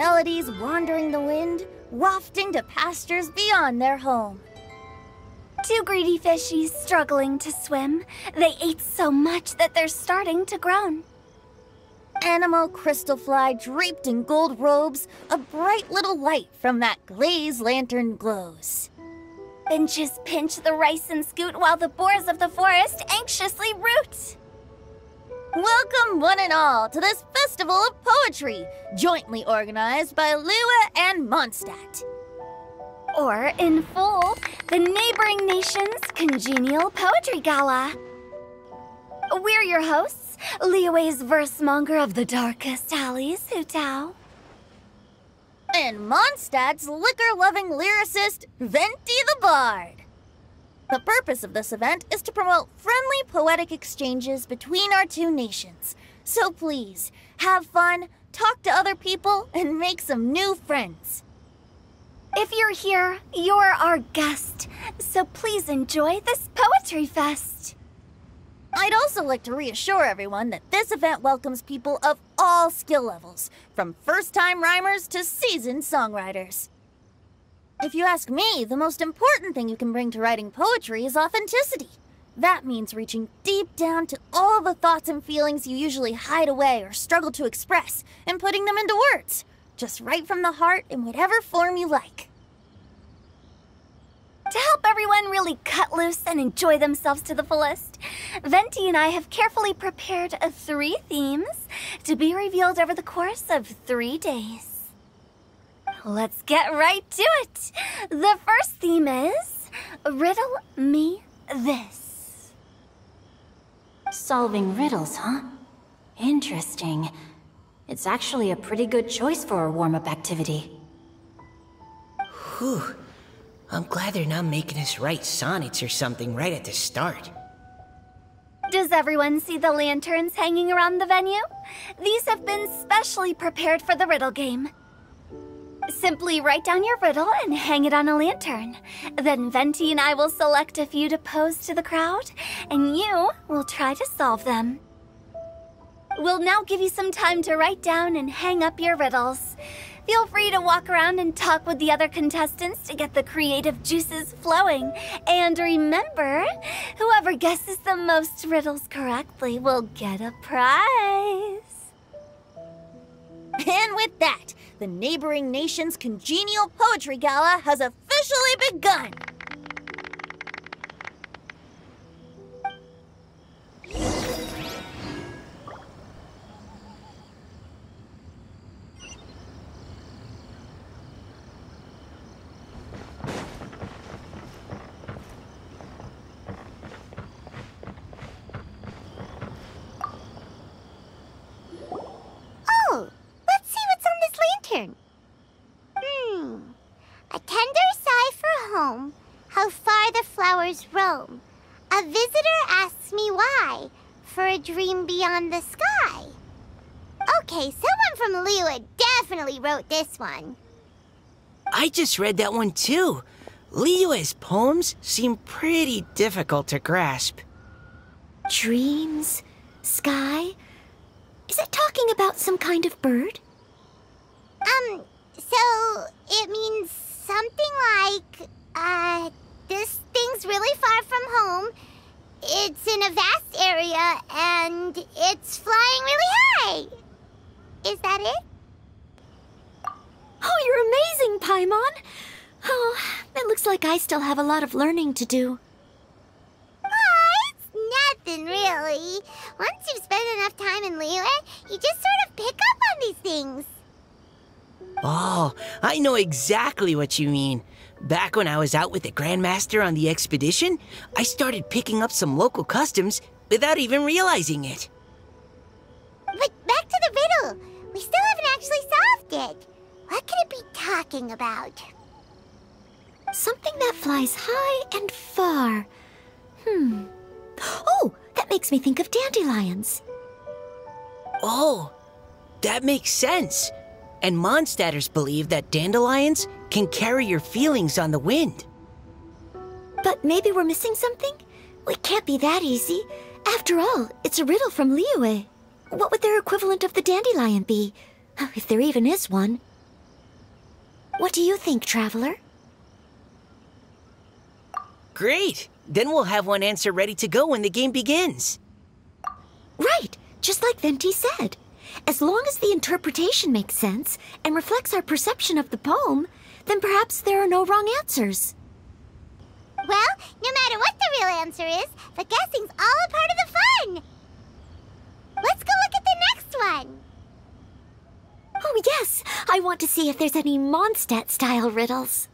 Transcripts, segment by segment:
melodies wandering the wind, wafting to pastures beyond their home. Two greedy fishies struggling to swim. They ate so much that they're starting to groan. Animal crystalfly draped in gold robes, a bright little light from that glazed lantern glows. Finches pinch the rice and scoot while the boars of the forest anxiously root. Welcome one and all to this festival of poetry, jointly organized by Liyue and Mondstadt. Or, in full, the neighboring nation's congenial poetry gala. We're your hosts, Liyue's versemonger of the darkest alleys, Hu Tao. And Mondstadt's liquor-loving lyricist, Venti the Bard. The purpose of this event is to promote friendly poetic exchanges between our two nations. So please, have fun, talk to other people, and make some new friends. If you're here, you're our guest, so please enjoy this poetry fest. I'd also like to reassure everyone that this event welcomes people of all skill levels, from first-time rhymers to seasoned songwriters. If you ask me, the most important thing you can bring to writing poetry is authenticity. That means reaching deep down to all the thoughts and feelings you usually hide away or struggle to express, and putting them into words. Just right from the heart, in whatever form you like. To help everyone really cut loose and enjoy themselves to the fullest, Venti and I have carefully prepared 3 themes to be revealed over the course of 3 days. Let's get right to it! The first theme is Riddle Me This. Solving riddles, huh? Interesting. It's actually a pretty good choice for a warm-up activity. Whew. I'm glad they're not making us write sonnets or something right at the start. Does everyone see the lanterns hanging around the venue? These have been specially prepared for the riddle game. Simply write down your riddle and hang it on a lantern. Then Venti and I will select a few to pose to the crowd, and you will try to solve them. We'll now give you some time to write down and hang up your riddles. Feel free to walk around and talk with the other contestants to get the creative juices flowing. And remember, whoever guesses the most riddles correctly will get a prize. And with that, the neighboring nation's congenial poetry gala has officially begun! Roam. A visitor asks me why, for a dream beyond the sky. Okay, someone from Liyue definitely wrote this one. I just read that one too. Liyue's poems seem pretty difficult to grasp. Dreams? Sky? Is it talking about some kind of bird? So it means something like, this thing's really far from home, it's in a vast area, and it's flying really high. Is that it? Oh, you're amazing, Paimon. Oh, it looks like I still have a lot of learning to do. Oh, it's nothing, really. Once you've spent enough time in Liyue, you just sort of pick up on these things. Oh, I know exactly what you mean. Back when I was out with the Grandmaster on the expedition, I started picking up some local customs without even realizing it. But back to the riddle. We still haven't actually solved it. What could it be talking about? Something that flies high and far. Oh, that makes me think of dandelions. Oh, that makes sense. And Mondstatters believe that dandelions can carry your feelings on the wind. But maybe we're missing something? We can't be that easy. After all, it's a riddle from Liyue. What would their equivalent of the dandelion be? If there even is one. What do you think, Traveler? Great! Then we'll have one answer ready to go when the game begins. Right! Just like Venti said. As long as the interpretation makes sense and reflects our perception of the poem, then perhaps there are no wrong answers. Well, no matter what the real answer is, the guessing's all a part of the fun! Let's go look at the next one! Oh yes! I want to see if there's any Mondstadt-style riddles.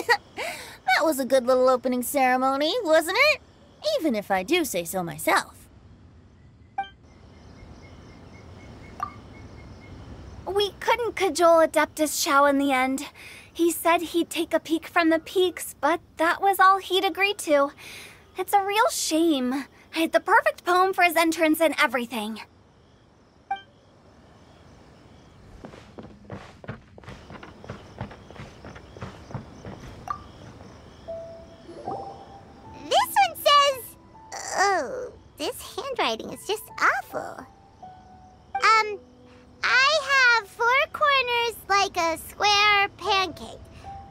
That was a good little opening ceremony, wasn't it? Even if I do say so myself. We couldn't cajole Adeptus Chow in the end. He said he'd take a peek from the peaks, but that was all he'd agree to. It's a real shame. I had the perfect poem for his entrance and everything. Oh, this handwriting is just awful. I have four corners like a square pancake,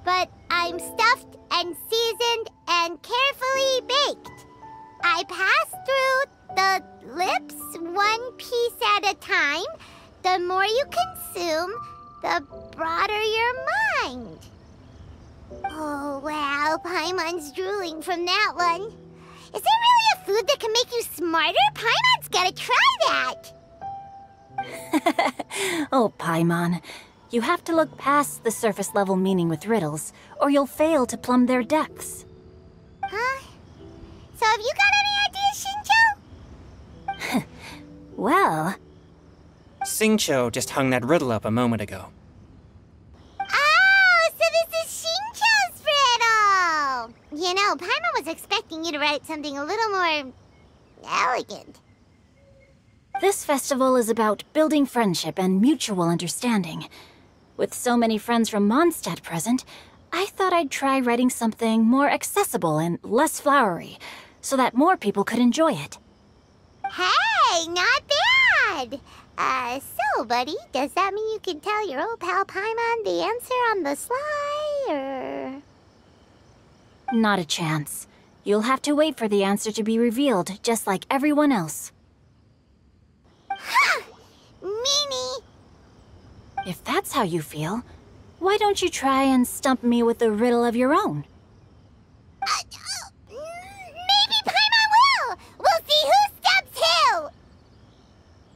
but I'm stuffed and seasoned and carefully baked. I pass through the lips one piece at a time. The more you consume, the broader your mind. Oh, wow, Paimon's drooling from that one. Is there really a food that can make you smarter? Paimon's gotta try that! Oh, Paimon. You have to look past the surface-level meaning with riddles, or you'll fail to plumb their depths. Huh? So have you got any ideas, Xingqiu? Well... Xingqiu just hung that riddle up a moment ago. You know, Paimon was expecting you to write something a little more... elegant. This festival is about building friendship and mutual understanding. With so many friends from Mondstadt present, I thought I'd try writing something more accessible and less flowery, so that more people could enjoy it. Hey, not bad! So, buddy, does that mean you can tell your old pal Paimon the answer on the sly, or...? Not a chance. You'll have to wait for the answer to be revealed, just like everyone else. Ha! Meanie! If that's how you feel, why don't you try and stump me with a riddle of your own? Maybe Paimon will! We'll see who stumps who!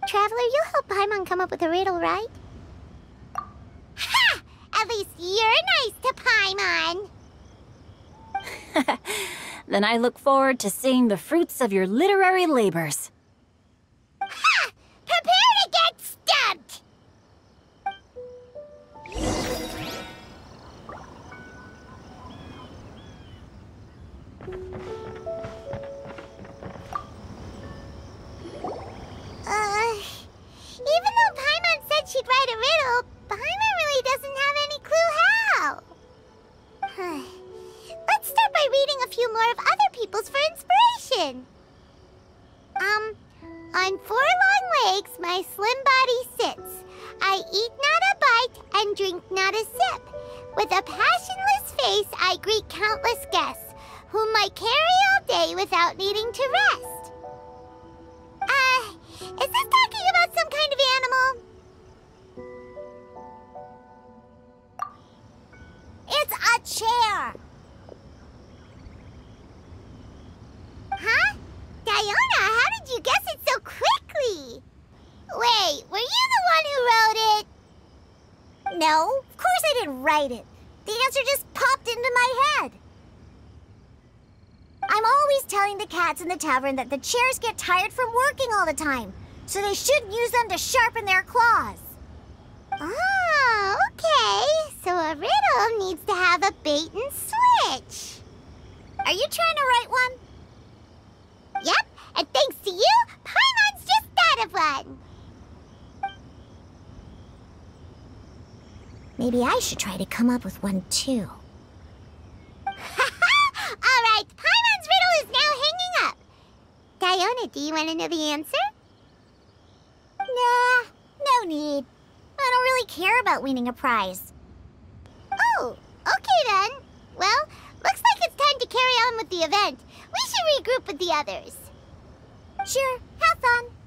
Traveler, you'll help Paimon come up with a riddle, right? Ha! At least you're nice to Paimon! Then I look forward to seeing the fruits of your literary labors. Ha! Prepare to get stumped! Even though Paimon said she'd write a riddle, Paimon really doesn't have any clue how. Let's start by reading a few more of other people's for inspiration. On four long legs, my slim body sits. I eat not a bite and drink not a sip. With a passionless face, I greet countless guests, whom I carry all day without needing to rest. Is this talking about some kind of animal? It's a chair. Huh? Diona, how did you guess it so quickly? Wait, were you the one who wrote it? No, of course I didn't write it. The answer just popped into my head. I'm always telling the cats in the tavern that the chairs get tired from working all the time, so they should use them to sharpen their claws. Oh, okay. So a riddle needs to have a bait and switch. Are you trying to write one? Yep, and thanks to you, Paimon's just thought of one! Maybe I should try to come up with one, too. Haha! Alright, Paimon's riddle is now hanging minute, do you want to know the answer? Nah, no need. I don't really care about winning a prize. Oh, okay then. Well, looks like it's time to carry on with the event. We should regroup with the others. Sure, have fun.